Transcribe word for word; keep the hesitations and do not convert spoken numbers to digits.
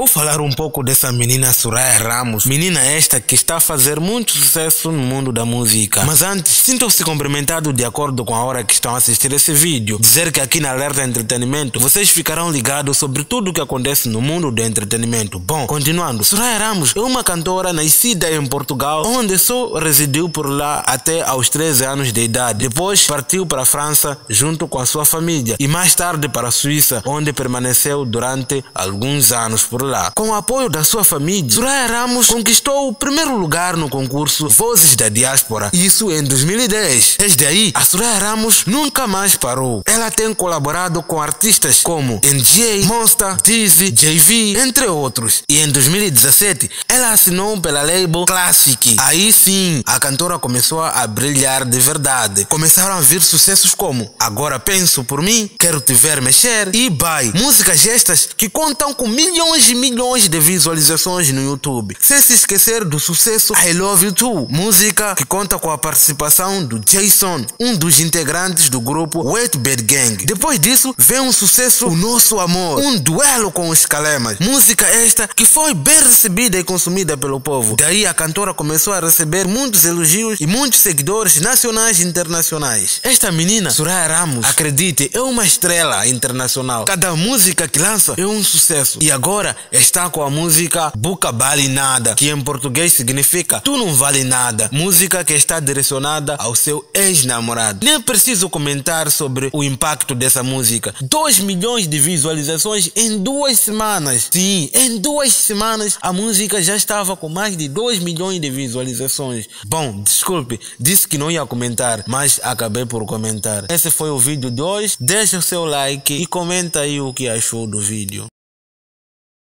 Vou falar um pouco dessa menina Soraia Ramos, menina esta que está a fazer muito sucesso no mundo da música. Mas antes, sintam-se cumprimentados de acordo com a hora que estão a assistir esse vídeo. Dizer que aqui na Alerta Entretenimento, vocês ficarão ligados sobre tudo o que acontece no mundo do entretenimento. Bom, continuando, Soraia Ramos é uma cantora nascida em Portugal, onde só residiu por lá até aos treze anos de idade. Depois partiu para a França junto com a sua família e mais tarde para a Suíça, onde permaneceu durante alguns anos por lá. Com o apoio da sua família, Soraia Ramos conquistou o primeiro lugar no concurso Vozes da Diáspora, isso em dois mil e dez. Desde aí, a Soraia Ramos nunca mais parou. Ela tem colaborado com artistas como N J, Monster, Dizzy, J V, entre outros. E em dois mil e dezessete, ela assinou pela label KlassziK. Aí sim, a cantora começou a brilhar de verdade. Começaram a vir sucessos como Agora Penso Por Mim, Quero Te Ver Mexer e Bye. Músicas estas que contam com milhões e milhões de visualizações no YouTube. Sem se esquecer do sucesso I Love You Too, música que conta com a participação do Jason, um dos integrantes do grupo Wait Bad Gang. Depois disso, vem um sucesso O Nosso Amor, um duelo com os Calemas. Música esta que foi bem recebida e consumida pelo povo. Daí a cantora começou a receber muitos elogios e muitos seguidores nacionais e internacionais. Esta menina, Soraia Ramos, acredite, é uma estrela internacional. Cada música que lança é um sucesso. E agora está com a música Bu Ka Bali Nada, que em português significa Tu Não Vale Nada. Música que está direcionada ao seu ex-namorado. Nem preciso comentar sobre o impacto dessa música. dois milhões de visualizações em duas semanas. Sim, em duas semanas a música já estava com mais de dois milhões de visualizações. Bom, desculpe, disse que não ia comentar, mas acabei por comentar. Esse foi o vídeo de hoje. Deixa o seu like e comenta aí o que achou do vídeo.